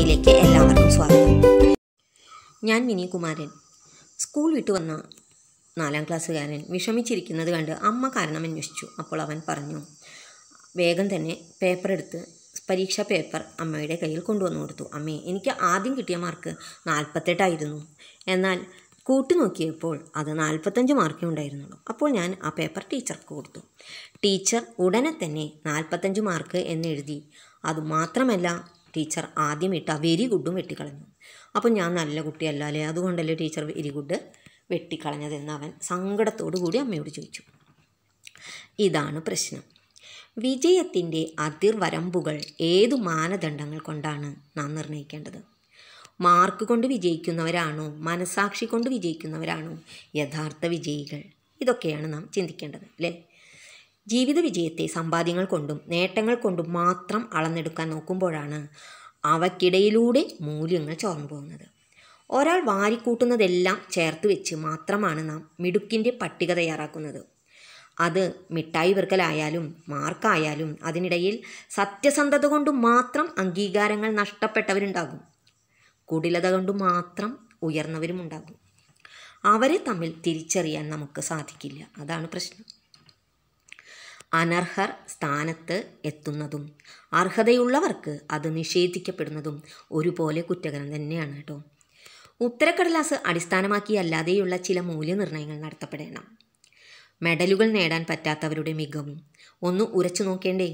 കഥയിലേക്ക് എല്ലാവർക്കും സ്വാഗതം. ഞാൻ മിനി കുമാരൻ. സ്കൂൾ വിട്ടു വന്ന 4-ാം ക്ലാസ്സുകാരൻ വിഷമിച്ചിരിക്കുന്നത് കണ്ട് അമ്മ കാരണം അന്വേഷിച്ചു. അപ്പോൾ അവൻ പറഞ്ഞു, വേഗം തന്നെ പേപ്പറെടുത്ത് പരീക്ഷാ പേപ്പർ അമ്മയുടെ കയ്യിൽ കൊണ്ടുവന്നു കൊടുത്തു. അമ്മേ, എനിക്ക് ആദ്യം കിട്ടിയ മാർക്ക് 48 ആയിരുന്നു. എന്നാൽ കൂട്ടി നോക്കിയപ്പോൾ അത് 45 മാർക്കേ ഉണ്ടായിരുന്നുള്ളൂ. അപ്പോൾ ഞാൻ ആ പേപ്പർ ടീച്ചർക്ക് കൊടുത്തു. ടീച്ചർ ഉടനെ തന്നെ 45 മാർക്ക് എന്നെഴുതി. അതുമാത്രമല്ല, ടീച്ചർ ആദ്യം ഇട്ട വെരി ഗുഡും വെട്ടിക്കളഞ്ഞു. അപ്പോൾ ഞാൻ നല്ല കുട്ടിയല്ലേ, അതുകൊണ്ടല്ലേ ടീച്ചർ വെരി ഗുഡ് വെട്ടിക്കളഞ്ഞതെന്ന് അവൻ സങ്കടത്തോടു കൂടി അമ്മയോട് ചോദിച്ചു. ഇതാണ് പ്രശ്നം. വിജയത്തിൻ്റെ അതിർവരമ്പുകൾ ഏതു മാനദണ്ഡങ്ങൾ കൊണ്ടാണ് നാം നിർണ്ണയിക്കേണ്ടത്? മാർക്ക് കൊണ്ട് വിജയിക്കുന്നവരാണോ മനസാക്ഷി കൊണ്ട് വിജയിക്കുന്നവരാണോ യഥാർത്ഥ വിജയികൾ? ഇതൊക്കെയാണ് നാം ചിന്തിക്കേണ്ടത്, അല്ലേ? ജീവിത വിജയത്തെ സമ്പാദ്യങ്ങൾ കൊണ്ടും നേട്ടങ്ങൾ കൊണ്ടും മാത്രം അളന്നെടുക്കാൻ നോക്കുമ്പോഴാണ് അവയ്ക്കിടയിലൂടെ മൂല്യങ്ങൾ ചോർന്നു പോകുന്നത്. ഒരാൾ വാരിക്കൂട്ടുന്നതെല്ലാം ചേർത്ത് വെച്ച് മാത്രമാണ് നാം മിടുക്കിൻ്റെ പട്ടിക തയ്യാറാക്കുന്നത്. അത് മിഠായി വിർക്കലായാലും മാർക്കായാലും അതിനിടയിൽ സത്യസന്ധത കൊണ്ട് മാത്രം അംഗീകാരങ്ങൾ നഷ്ടപ്പെട്ടവരുണ്ടാകും, കുടിലത കൊണ്ട് മാത്രം ഉയർന്നവരുമുണ്ടാകും. അവരെ തമ്മിൽ തിരിച്ചറിയാൻ നമുക്ക് സാധിക്കില്ല. അതാണ് പ്രശ്നം. അനർഹർ സ്ഥാനത്ത് എത്തുന്നതും അർഹതയുള്ളവർക്ക് അത് നിഷേധിക്കപ്പെടുന്നതും ഒരുപോലെ കുറ്റകരം തന്നെയാണ് കേട്ടോ. ഉത്തരക്കടലാസ് അടിസ്ഥാനമാക്കിയല്ലാതെയുള്ള ചില മൂല്യനിർണ്ണയങ്ങൾ നടത്തപ്പെടണം. മെഡലുകൾ നേടാൻ പറ്റാത്തവരുടെ മികവും ഒന്ന് ഉരച്ചു നോക്കേണ്ടേ?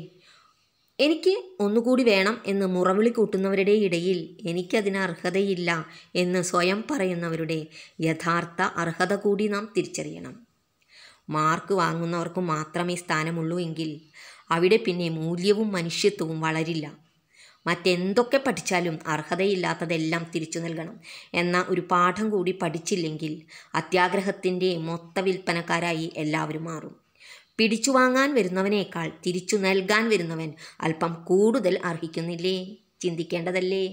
എനിക്ക് ഒന്നുകൂടി വേണം എന്ന് മുറവിളി കൂട്ടുന്നവരുടെ ഇടയിൽ എനിക്കതിന് അർഹതയില്ല എന്ന് സ്വയം പറയുന്നവരുടെ യഥാർത്ഥ അർഹത കൂടി നാം തിരിച്ചറിയണം. മാർക്ക് വാങ്ങുന്നവർക്ക് മാത്രമേ സ്ഥാനമുള്ളൂ എങ്കിൽ അവിടെ പിന്നെ മൂല്യവും മനുഷ്യത്വവും വളരില്ല. മറ്റെന്തൊക്കെ പഠിച്ചാലും അർഹതയില്ലാത്തതെല്ലാം തിരിച്ചു നൽകണം എന്ന ഒരു പാഠം കൂടി പഠിച്ചില്ലെങ്കിൽ അത്യാഗ്രഹത്തിൻ്റെ മൊത്ത വിൽപ്പനക്കാരായി എല്ലാവരും മാറും. പിടിച്ചു വാങ്ങാൻ വരുന്നവനേക്കാൾ തിരിച്ചു നൽകാൻ വരുന്നവൻ അല്പം കൂടുതൽ അർഹിക്കുന്നില്ലേ? ചിന്തിക്കേണ്ടതല്ലേ?